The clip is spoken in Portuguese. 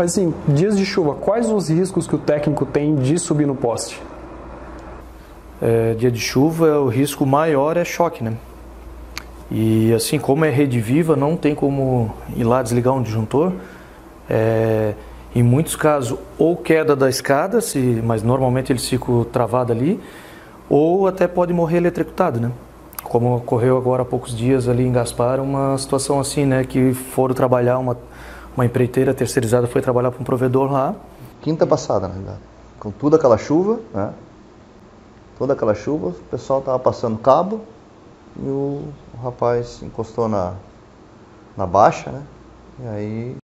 Mas assim, dias de chuva, quais os riscos que o técnico tem de subir no poste? Dia de chuva, o risco maior é choque, né? E assim, como é rede viva, não tem como ir lá desligar um disjuntor. Em muitos casos, ou queda da escada, mas normalmente eles ficam travados ali, ou até pode morrer eletrocutado, né? Como ocorreu agora há poucos dias ali em Gaspar, uma situação assim, né? Que foram trabalhar, uma empreiteira terceirizada foi trabalhar para um provedor lá. Quinta passada, né? Com toda aquela chuva, né? Toda aquela chuva, o pessoal estava passando cabo e o rapaz encostou na baixa, né? E aí...